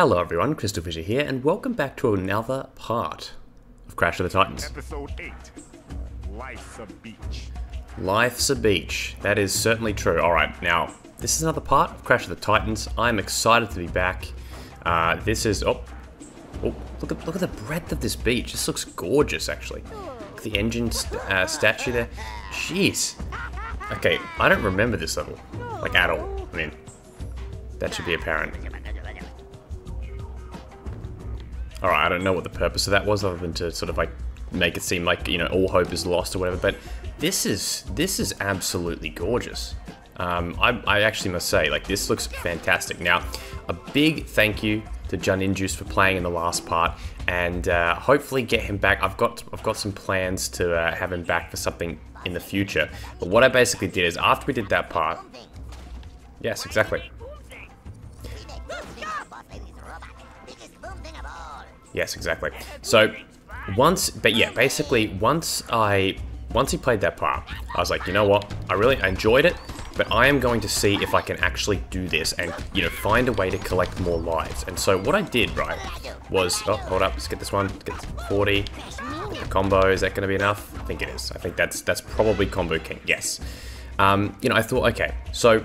Hello everyone, Crystal Fisher here, and welcome back to another part of Crash of the Titans. Episode 8, Life's a Beach. Life's a Beach, that is certainly true. Alright, now, this is another part of Crash of the Titans. I'm excited to be back. This is, look at the breadth of this beach. This looks gorgeous, actually. Look at the engine statue there. Jeez. Okay, I don't remember this level, like at all. I mean, that should be apparent. Alright, I don't know what the purpose of that was other than to sort of like make it seem like, you know, all hope is lost or whatever, but this is absolutely gorgeous. I actually must say, like, this looks fantastic. Now, a big thank you to Juninjuice for playing in the last part, and hopefully get him back. I've got some plans to have him back for something in the future. But what I basically did is after we did that part, yes, exactly. Yes, exactly. So, once he played that part, I was like, you know what? I enjoyed it, but I am going to see if I can actually do this and, you know, find a way to collect more lives. And so what I did, right, was, oh, hold up, let's get this one, let's get 40. The combo, is that going to be enough? I think it is. I think that's probably combo king, yes. You know, I thought, okay, so,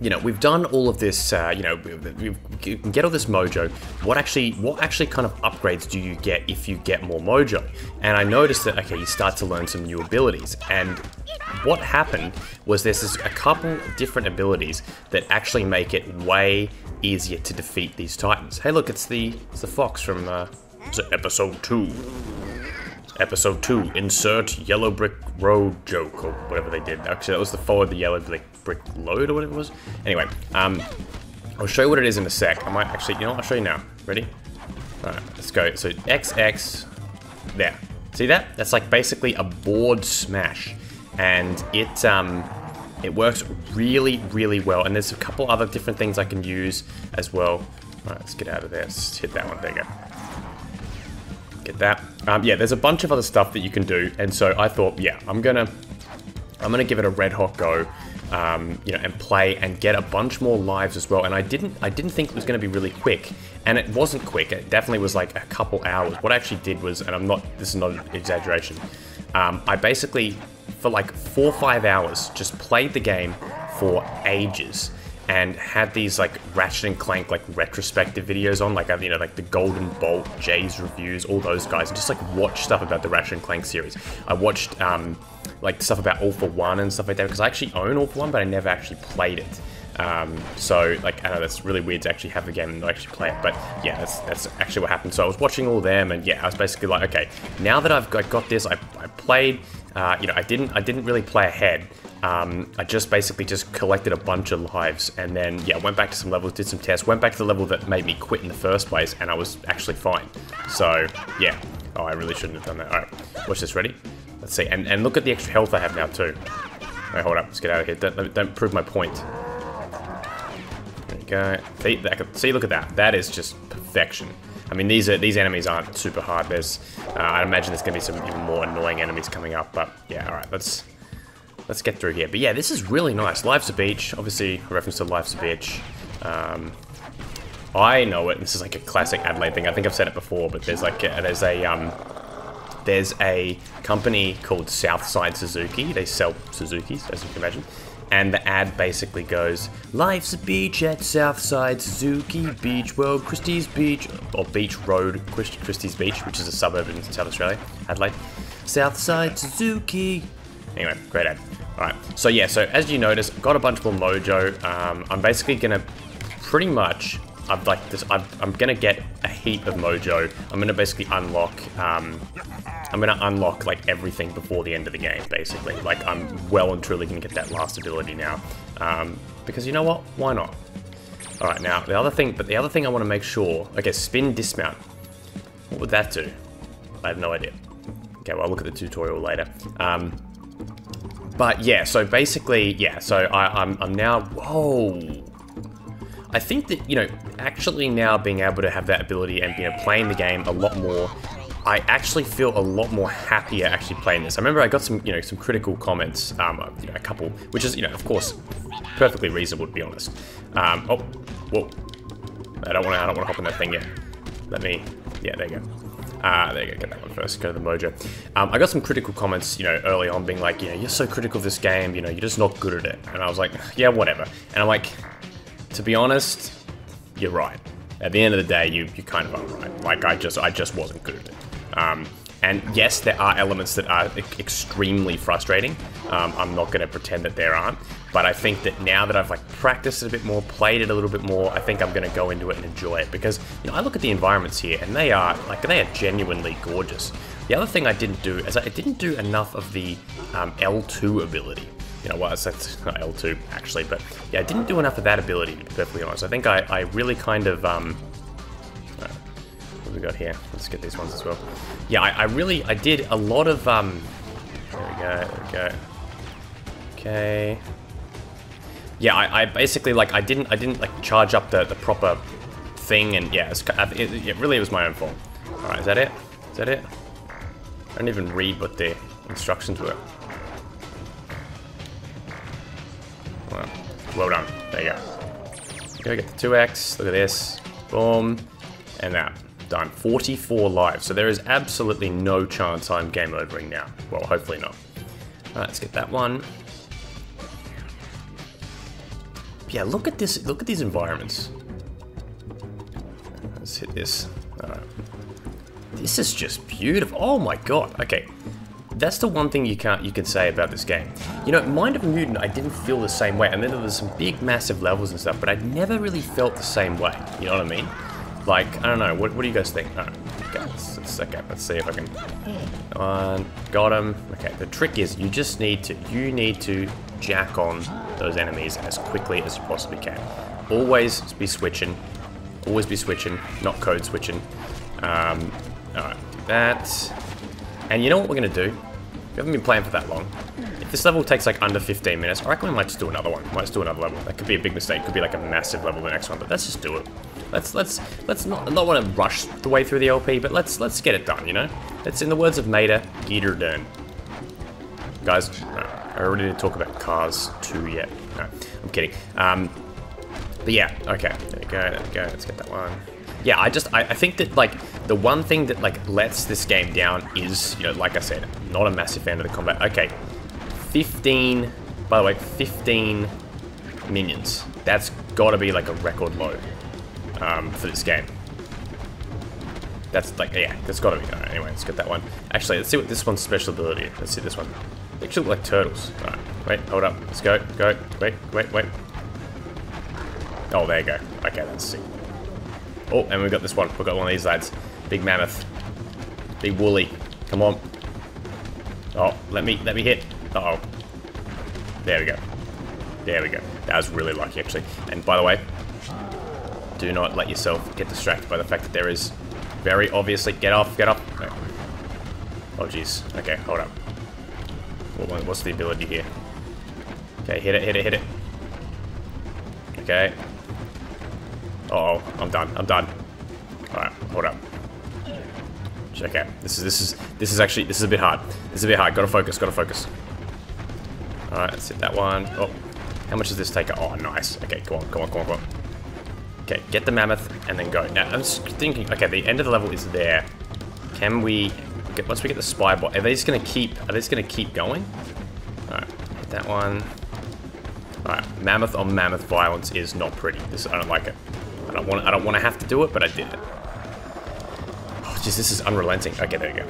you know, we've done all of this, you know, you can get all this mojo. What actually kind of upgrades do you get if you get more mojo? And I noticed that, okay, you start to learn some new abilities. And what happened was there's a couple different abilities that actually make it way easier to defeat these Titans. Hey, look, it's the fox from episode 2. Episode 2, insert yellow brick road joke, or whatever they did. Actually, that was the follow the yellow brick load, or whatever it was. Anyway, I'll show you what it is in a sec. I might actually, you know what, I'll show you now. Ready? Alright, let's go. So, XX, there. See that? That's like basically a board smash. And it works really, really well. And there's a couple other different things I can use as well. Alright, let's get out of there. Let's hit that one. There you go. Get that. Yeah, there's a bunch of other stuff that you can do, and so I thought, yeah, I'm gonna give it a red hot go, you know, and play and get a bunch more lives as well. And I didn't think it was gonna be really quick, and it wasn't quick. It definitely was like a couple hours. What I actually did was, and this is not an exaggeration, I basically for like 4 or 5 hours just played the game for ages. And had these like Ratchet and Clank like retrospective videos on, like, you know, like the Golden Bolt, Jay's Reviews, all those guys, and just like watch stuff about the Ratchet and Clank series. I watched like stuff about All for One and stuff like that, because I actually own All for One, but I never actually played it. So like, I know that's really weird to actually have a game and not actually play it, but yeah, that's actually what happened. So I was watching all them, and yeah, I was basically like, okay, now that I got this, I played. You know, I didn't really play ahead. I just basically just collected a bunch of lives, and then yeah, went back to some levels, did some tests, went back to the level that made me quit in the first place, and I was actually fine. So yeah, oh, I really shouldn't have done that. All right, watch this. Ready? Let's see. And look at the extra health I have now too. All right, hold up. Let's get out of here. Don't prove my point. There you go. See, look at that. That is just perfection. I mean, these enemies aren't super hard. There's, I'd imagine there's gonna be some even more annoying enemies coming up. But yeah, all right, let's get through here. But yeah, this is really nice. Life's a Beach, obviously a reference to Life's a Beach. I know it. This is like a classic Adelaide thing. I think I've said it before, but there's like there's a company called Southside Suzuki. They sell Suzukis, as you can imagine. And the ad basically goes, Life's a beach at Southside Suzuki Beach World, Christie's Beach, or Beach Road, Christie's Beach, which is a suburb in South Australia, Adelaide. Southside Suzuki. Anyway, great ad. All right. So yeah, so as you notice, got a bunch more mojo. I'm basically gonna pretty much, I'm gonna get a heap of mojo. I'm gonna basically unlock. I'm gonna unlock like everything before the end of the game, basically. Like I'm well and truly gonna get that last ability now, because you know what? Why not? All right, now the other thing I want to make sure. Okay, spin dismount. What would that do? I have no idea. Okay, well I'll look at the tutorial later. But yeah, so basically, yeah, so I'm now. Whoa. I think that, you know, actually now being able to have that ability and, you know, playing the game a lot more, I actually feel a lot more happier actually playing this. I remember I got some, you know, some critical comments, you know, a couple, which is, you know, of course, perfectly reasonable to be honest. Oh, whoa. I don't want to hop in that thing yet. Let me, yeah, there you go. There you go, get that one first, go to the mojo. I got some critical comments, you know, early on being like, you know, you're so critical of this game, you know, you're just not good at it. And I was like, yeah, whatever. And I'm like, to be honest, you're right. At the end of the day, you kind of are right. Like, I just wasn't good at it. And yes, there are elements that are extremely frustrating. I'm not going to pretend that there aren't, but I think that now that I've like practiced it a bit more, played it a little bit more, I think I'm going to go into it and enjoy it because, you know, I look at the environments here and they are genuinely gorgeous. The other thing I didn't do is I didn't do enough of the L2 ability. You know, well, that's not L2 actually, but yeah, I didn't do enough of that ability, to be perfectly honest. I think I really kind of, we got here. Let's get these ones as well. Yeah, I did a lot of there we go. Okay. Yeah, I basically like I didn't like charge up the proper thing, and yeah, it really was my own fault. All right, is that it? Is that it? I didn't even read what the instructions were. Well, well done. There you go. Go get the 2x. Look at this. Boom, and that. Done. 44 lives, so there is absolutely no chance I'm game overing now. Well, hopefully not. Alright, let's get that one. But yeah, look at this. Look at these environments. Let's hit this. Alright. This is just beautiful. Oh my god. Okay. That's the one thing you can say about this game. You know, Mind of a Mutant, I didn't feel the same way. I mean, there was some big, massive levels and stuff, but I never really felt the same way. You know what I mean? Like, I don't know, what do you guys think? Oh, okay, let's see if I can... got him. Okay, the trick is you need to jack on those enemies as quickly as you possibly can. Always be switching, not code switching. Alright, do that. And you know what we're going to do? We haven't been playing for that long. If this level takes like under 15 minutes, I reckon we might just do another one. Might just do another level. That could be a big mistake. Could be like a massive level the next one, but let's just do it. Let's not want to rush the way through the LP, but let's get it done, you know? That's in the words of Mater, get her done. Guys, no, I already didn't talk about Cars 2 yet. No, I'm kidding. But yeah, okay, there we go, let's get that one. Yeah, I think that, like, the one thing that, like, lets this game down is, you know, like I said, not a massive fan of the combat. Okay, 15, by the way, 15 minions. That's gotta be, like, a record low. For this game. That's like, yeah, that's gotta be. Alright, anyway, let's get that one. Actually, let's see what this one's special ability is. Let's see this one. They actually look like turtles. Alright, wait, hold up. Let's go. Wait. Oh, there you go. Okay, that's sick. Oh, and we've got this one. We've got one of these lads. Big mammoth. Big woolly. Come on. Oh, let me hit. Uh-oh. There we go. That was really lucky, actually. And by the way, do not let yourself get distracted by the fact that there is very obviously... Get off. No. Oh, jeez. Okay, hold up. What's the ability here? Okay, hit it. Okay. Uh-oh, I'm done. Alright, hold up. Check out. This is actually a bit hard. This is a bit hard. Gotta focus. Alright, let's hit that one. Oh, how much does this take? Oh, nice. Okay, come on. Okay, get the mammoth and then go. Now, I'm just thinking, okay, the end of the level is there. Can we, once we get the spy bot, are they just gonna keep going? Alright, hit that one. Alright, mammoth on mammoth violence is not pretty. This, I don't like it. I don't wanna have to do it, but I did it. Oh, jeez, this is unrelenting. Okay, there we go.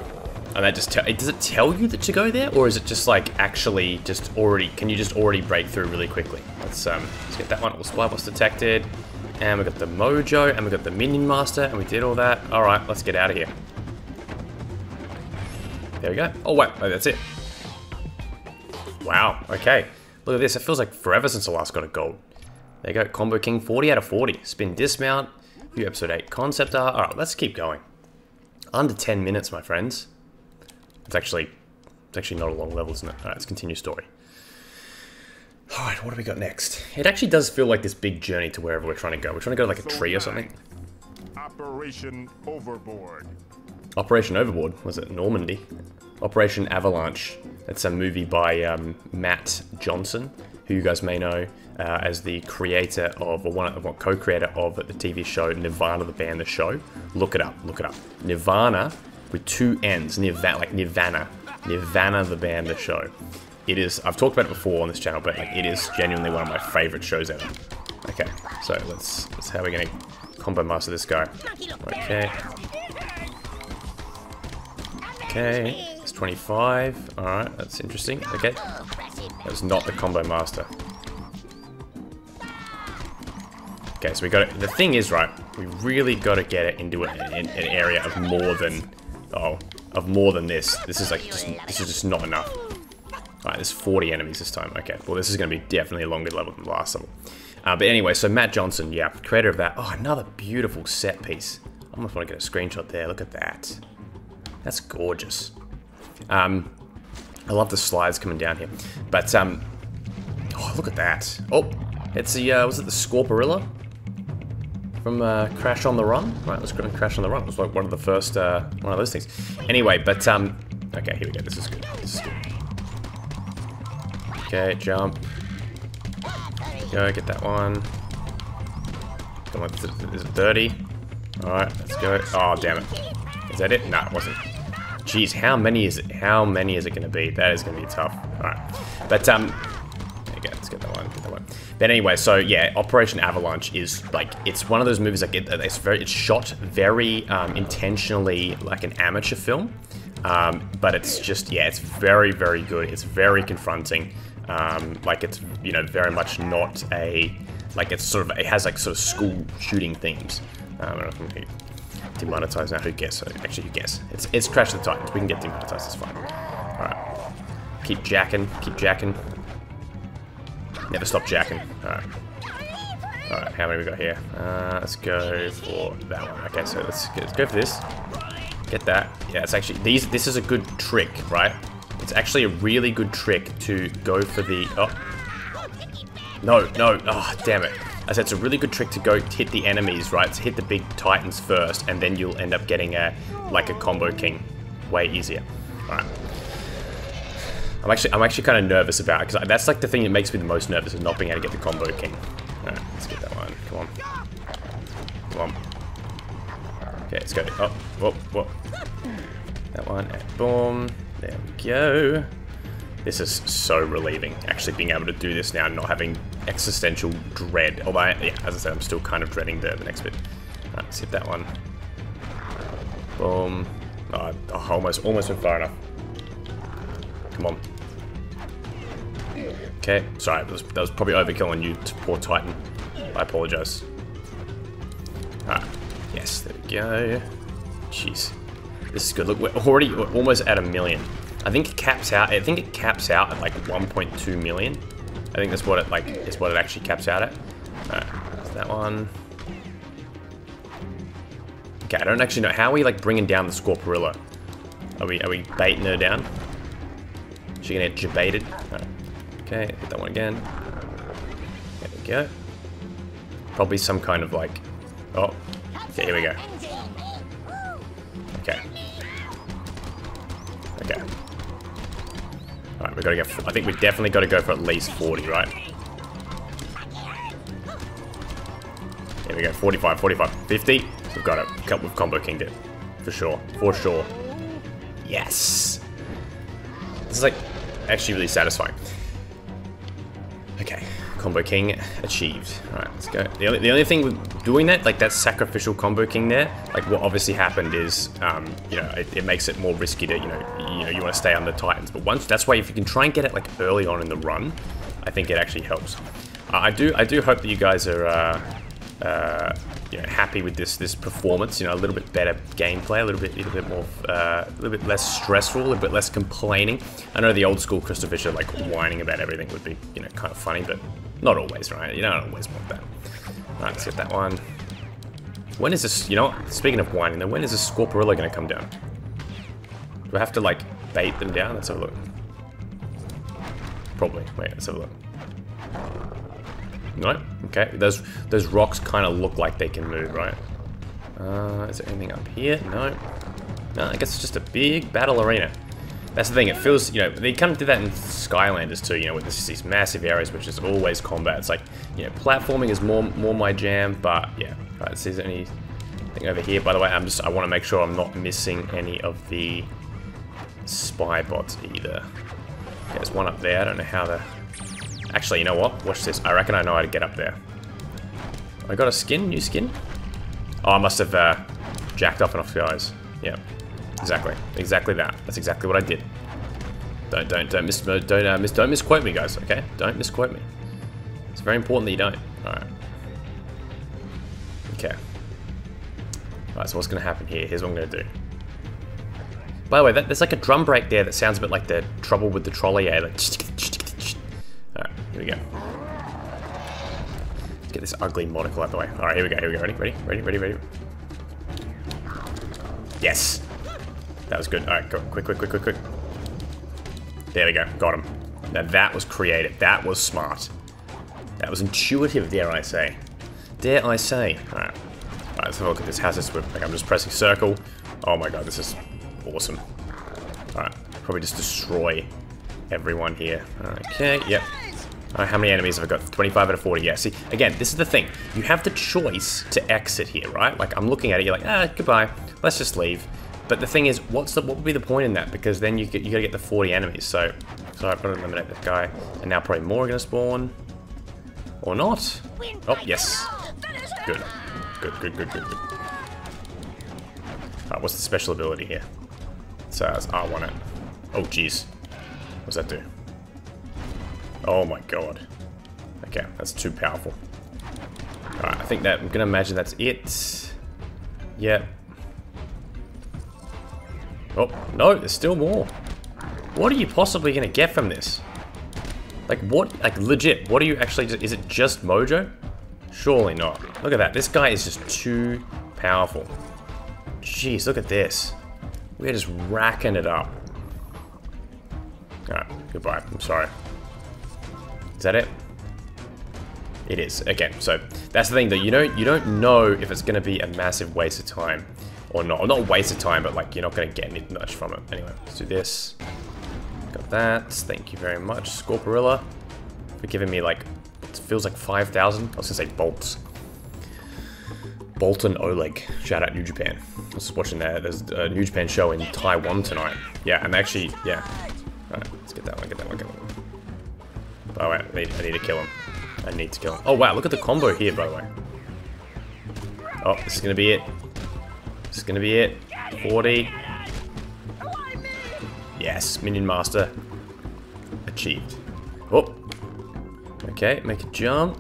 And that just, does it tell you that to go there? Or is it just like, actually, can you just already break through really quickly? Let's get that one. All spy bots detected. And we got the mojo, and we got the minion master, and we did all that. All right, let's get out of here. There we go. Oh, wait, that's it. Wow, okay. Look at this, it feels like forever since I last got a gold. There you go, Combo King, 40 out of 40. Spin dismount, view episode 8 concept art. All right, let's keep going. Under 10 minutes, my friends. It's actually not a long level, isn't it? All right, let's continue story. Alright, what do we got next? It actually does feel like this big journey to wherever we're trying to go. We're trying to go to like a tree or something. Operation Overboard. Operation Overboard? Was it Normandy? Operation Avalanche. That's a movie by Matt Johnson. who you guys may know as the creator of, or co-creator of the TV show Nirvana the Band the Show. Look it up, look it up. Nirvana with two N's, Nirvana, like Nirvana. Nirvana the Band the Show. It is, I've talked about it before on this channel, but like, it is genuinely one of my favorite shows ever. Okay, so let's how we're gonna combo master this guy. Okay. Okay, it's 25. Alright, that's interesting. Okay. That was not the combo master. Okay, so we got it. The thing is, right, we really gotta get it into an area of more than this. This is like just not enough. Alright, there's 40 enemies this time. Okay, well this is gonna be definitely a longer level than the last level. But anyway, so Matt Johnson, yeah, creator of that. Oh, another beautiful set piece. I almost want to get a screenshot there. Look at that. That's gorgeous. I love the slides coming down here. But, oh, look at that. Oh, it's the, was it the Scorporilla? From Crash on the Run? Right, let's go and Crash on the Run. It was like one of the first, one of those things. Anyway, but, okay, here we go. This is good. This is good. Okay, jump. Go get that one. Come on, is it 30? Alright, let's go. Oh, damn it. Is that it? No, it wasn't. Jeez, how many is it? How many is it going to be? That is going to be tough. Alright. But, there you go. Let's get that one. Get that one. But anyway, so, yeah, Operation Avalanche is, like, it's one of those movies, like, it's shot very intentionally like an amateur film. But it's just, yeah, it's very, very good. It's very confronting. Like it's, you know, very much not a, like it's sort of, it has like sort of school shooting themes. I don't know if I'm demonetized now, who guess? Actually, who guess? It's Crash of the Titans, we can get demonetized, it's fine. Alright, keep jacking. Never stop jacking, alright. Alright, how many we got here? Let's go for that one. Okay, so let's go for this. Get that. Yeah, it's actually, this is a good trick, right? It's actually a really good trick to go for the, oh, no, no, oh, damn it. I said it's a really good trick to go hit the enemies, right? To hit the big titans first, and then you'll end up getting a, like a combo king, way easier. All right. I'm actually kind of nervous about it, because that's like the thing that makes me the most nervous, is not being able to get the combo king. All right, let's get that one, come on. Come on. Okay, let's go, oh, whoa, whoa. That one, and boom. There we go. This is so relieving, actually being able to do this now and not having existential dread. Although, yeah, as I said, I'm still kind of dreading the next bit. Alright, let's hit that one. Boom. Oh, almost went far enough. Come on. Okay, sorry, that was probably overkill on you, poor Titan. I apologize. Alright, yes, there we go. Jeez. This is good. Look, we're almost at 1 million. I think it caps out at like 1.2 million. I think that's what it like is what it actually caps out at. Alright, that's that one. Okay, I don't actually know how are we like bringing down the Scorporilla. Are we baiting her down? Is she gonna get jebaited? Alright. Okay, hit that one again. There we go. Probably some kind of like, oh, okay, here we go. Okay. Okay. Alright, we gotta go for, I think we definitely gotta go for at least 40, right? There we go, 45, 45, 50. We've got it. We've combo kinged it. For sure. For sure. Yes! This is like actually really satisfying. Okay. Combo king achieved. Alright, let's go. The only thing with doing that, like that sacrificial combo king there, like what obviously happened is, you know, it makes it more risky to, you know, you want to stay on the Titans. But once, that's why if you can try and get it like early on in the run, I think it actually helps. I do hope that you guys are, you know, happy with this performance. You know, a little bit better gameplay, a little bit more, a little bit less stressful, a little bit less complaining. I know the old school Crystal Fisher like whining about everything would be, you know, kind of funny, but not always, right? You don't always want that. All right, let's get that one. When is this? You know, speaking of whining, though, when is this Scorporilla going to come down? Do I have to like bait them down? Let's have a look. Probably. Wait, let's have a look. No? Okay, those rocks kind of look like they can move, right? Is there anything up here? No. No, I guess it's just a big battle arena. That's the thing, it feels, you know, they kind of did that in Skylanders too, you know, with this, these massive areas, which is always combat. It's like, you know, platforming is more my jam, but yeah. Right, see, is there anything over here? By the way, I want to make sure I'm not missing any of the spy bots either. There's one up there, I don't know how to... Actually, you know what? Watch this, I reckon I know how to get up there. I got a skin, new skin? Oh, I must have jacked up enough guys. Yeah. Exactly, exactly that. That's exactly what I did. Don't misquote me, guys. Okay, don't misquote me. It's very important that you don't. All right. Okay. All right. So what's gonna happen here? Here's what I'm gonna do. By the way, there's like a drum break there that sounds a bit like the trouble with the trolley. Eh? Like. All right. Here we go. Let's get this ugly monocle out of the way. All right. Here we go. Here we go. Ready. Yes. That was good. Alright, quick. There we go. Got him. Now that was creative. That was smart. That was intuitive, dare I say. Dare I say. Alright. Alright, let's have a look at this. How's this whip? Like, I'm just pressing circle. Oh my god, this is awesome. Alright. Probably just destroy everyone here. Okay, yep. Alright, how many enemies have I got? 25 out of 40. Yeah, see, again, this is the thing. You have the choice to exit here, right? Like, I'm looking at it, you're like, ah, goodbye. Let's just leave. But the thing is, what would be the point in that? Because then you gotta get the 40 enemies. So I've gotta eliminate that guy, and now probably more are gonna spawn, or not? Oh yes, good. Alright, what's the special ability here? So it's R1 it. Oh jeez, what's that do? Oh my god. Okay, that's too powerful. Alright, I think that I'm gonna imagine that's it. Yep. Oh, no, there's still more. What are you possibly going to get from this? Like, what? Like, legit, what are you actually... Is it just mojo? Surely not. Look at that. This guy is just too powerful. Jeez, look at this. We're just racking it up. Alright, goodbye. I'm sorry. Is that it? It is. Okay, so that's the thing, though. You don't know if it's going to be a massive waste of time. Or not a waste of time, but like you're not gonna get any much from it. Anyway, let's do this. Got that. Thank you very much, Scorporilla, for giving me like it feels like 5,000. I was gonna say bolts. Bolton Oleg. Shout out New Japan. I was watching there's a New Japan show in Taiwan tonight. Yeah, and actually, yeah. Alright, let's get that one. Get that one. Oh wait, I need to kill him. Oh wow, look at the combo here, by the way. Oh, this is gonna be it. 40. Yes, Minion Master achieved. Oh, okay, make a jump.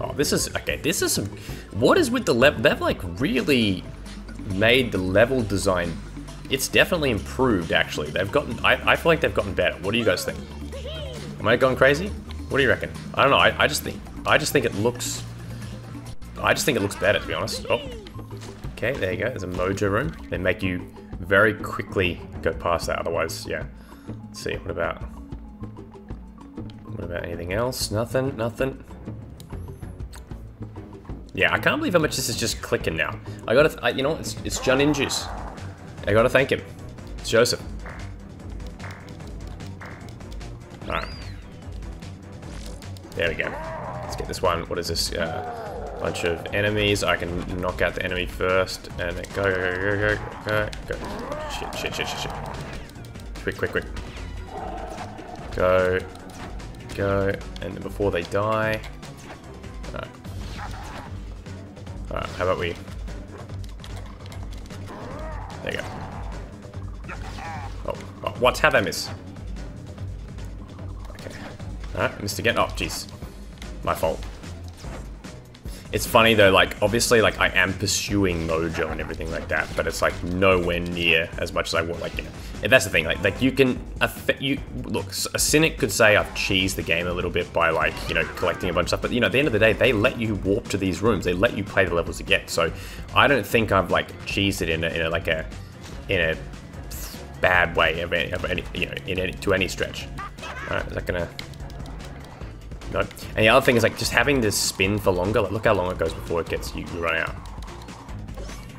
Oh, this is, okay, this is some, what is with the level, they've like really made the level design, it's definitely improved actually. They've gotten, I feel like they've gotten better. What do you guys think? Am I going crazy? What do you reckon? I don't know, I just think it looks, better to be honest. Oh. Okay, there you go, there's a mojo room. They make you very quickly go past that, otherwise, yeah. Let's see, what about anything else? Nothing. Yeah, I can't believe how much this is just clicking now. You know what, it's Juninjuice. I gotta thank him. It's Joseph. All right. There we go. Let's get this one, what is this? Bunch of enemies. I can knock out the enemy first, and then go. Shit. Quick. Go, and then before they die. Alright, how about we... There you go. Oh, what? How'd I miss? Okay. Alright, missed again. Oh, jeez. My fault. It's funny though, like, obviously, like, I am pursuing mojo and everything like that, but it's, like, nowhere near as much as I want, like, you know. And that's the thing, like you can, look, a cynic could say I've cheesed the game a little bit by, like, you know, collecting a bunch of stuff, but, you know, at the end of the day, they let you warp to these rooms, they let you play the levels again, so I don't think I've, like, cheesed it in a bad way of any, you know, to any stretch. Alright, is that gonna... No. And the other thing is like just having this spin for longer. Like, look how long it goes before it gets you run out.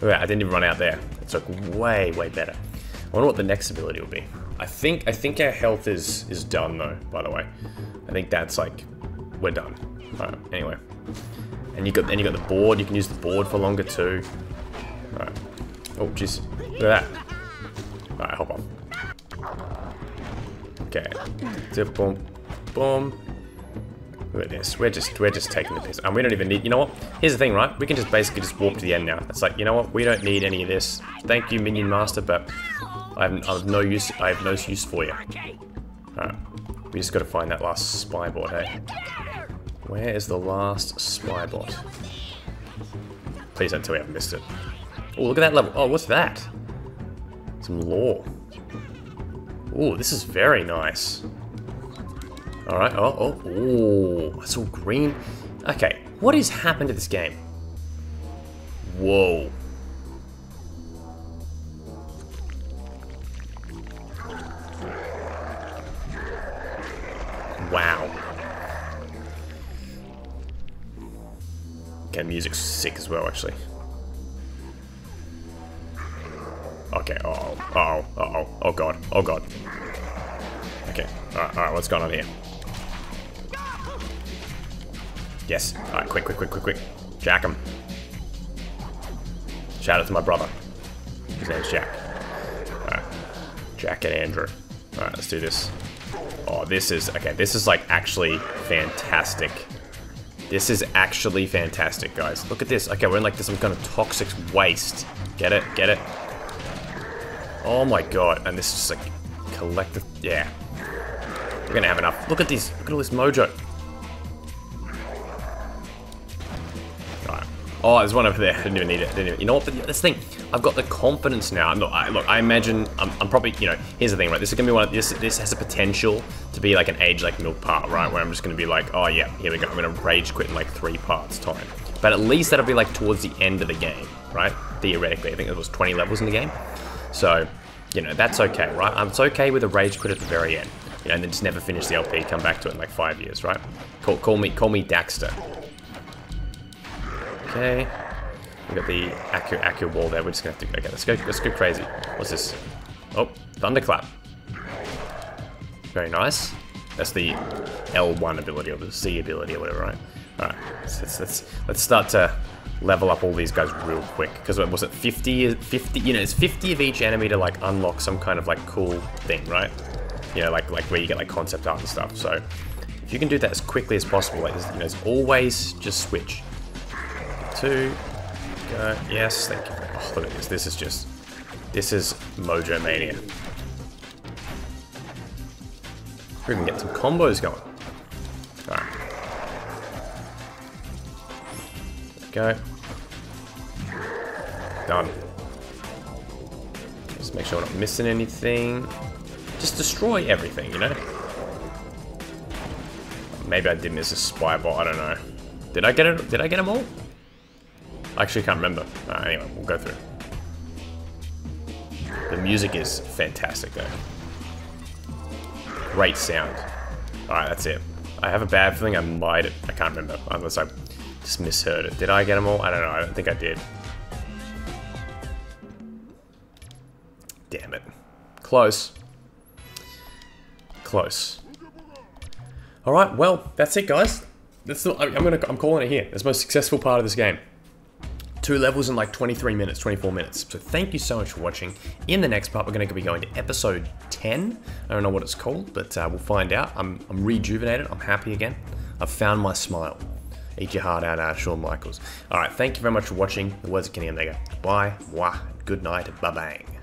All right, I didn't even run out there. It's like way better. I wonder what the next ability will be. I think our health is done though, by the way. I think that's like, we're done. Alright, anyway. And you got the board, you can use the board for longer too. Alright. Oh jeez. Look at that. Alright, hop on. Okay. Zip, boom. Boom. Look at this. We're just taking the piss. And we don't even need, you know what? Here's the thing, right? We can just basically just warp to the end now. It's like, you know what? We don't need any of this. Thank you, Minion Master, but I have no use for you. Alright. We just gotta find that last spy bot, hey. Where is the last spy bot? Please don't tell me I've missed it. Oh, look at that level. Oh, what's that? Some lore. Oh, this is very nice. Alright, oh, that's all green. Okay, what has happened to this game? Whoa. Wow. Okay, music's sick as well, actually. Okay, oh god. Okay, alright, what's going on here? Yes. Alright, quick. Jack him. Shout out to my brother. His name's Jack. Alright. Jack and Andrew. Alright, let's do this. Oh, this is like actually fantastic. This is actually fantastic, guys. Look at this. Okay, we're in like some kind of toxic waste. Get it? Oh my god. And this is just like collective. Yeah. We're gonna have enough. Look at this. Look at all this mojo. Oh, there's one over there. I didn't even need it. You know what? But this thing, I've got the confidence now. Look, I imagine I'm probably, you know, here's the thing, right? This is gonna be one of this has a potential to be like an age like milk part, right? Where I'm just gonna be like, oh yeah, here we go. I'm gonna rage quit in like 3 parts time. But at least that'll be like towards the end of the game, right? Theoretically, I think there was 20 levels in the game. So, you know, that's okay, right? It's okay with a rage quit at the very end, you know, and then just never finish the LP, come back to it in like 5 years, right? Call me Daxter. Okay, we got the Accu wall there. We're just gonna have to. Okay, let's go crazy. What's this? Oh, thunderclap. Very nice. That's the L1 ability or the C ability or whatever, right? All right, let's start to level up all these guys real quick. Because was it 50? You know, it's 50 of each enemy to like unlock some kind of like cool thing, right? You know, like where you get like concept art and stuff. So if you can do that as quickly as possible, like you know, it's always just switch. 2, go, yes, thank you. Oh, look at this, this is Mojo Mania. We can get some combos going. Alright. Go. Done. Just make sure we're not missing anything. Just destroy everything, you know? Maybe I did miss a spy bot, I don't know. Did I get it? Did I get them all? I actually can't remember. Anyway, we'll go through. The music is fantastic though. Great sound. Alright, that's it. I have a bad feeling I can't remember, unless I just misheard it. Did I get them all? I don't know, I don't think I did. Damn it. Close. Alright, well, that's it guys. I'm calling it here. That's the most successful part of this game. 2 levels in like 23 minutes, 24 minutes. So thank you so much for watching. In the next part, we're going to be going to episode 10. I don't know what it's called, but we'll find out. I'm rejuvenated. I'm happy again. I've found my smile. Eat your heart out, Shawn Michaels. All right, thank you very much for watching. The words of Kenny Omega. Bye, moi, good night, bye-bang.